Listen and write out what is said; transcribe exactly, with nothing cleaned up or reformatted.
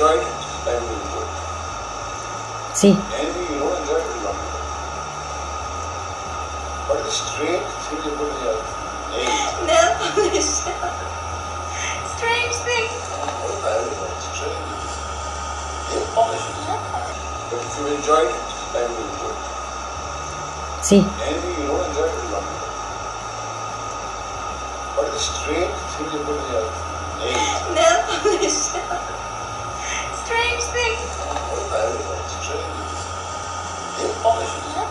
enjoy it, time will go. See. Anything you don't enjoy will not go. But the strange thing you put in your name. No, strange thing. Strange. They publish it. But if you enjoy it, time will go. See. Anything you don't enjoy will not go. But the strange thing you put in your name. No, strange thing. They publish it.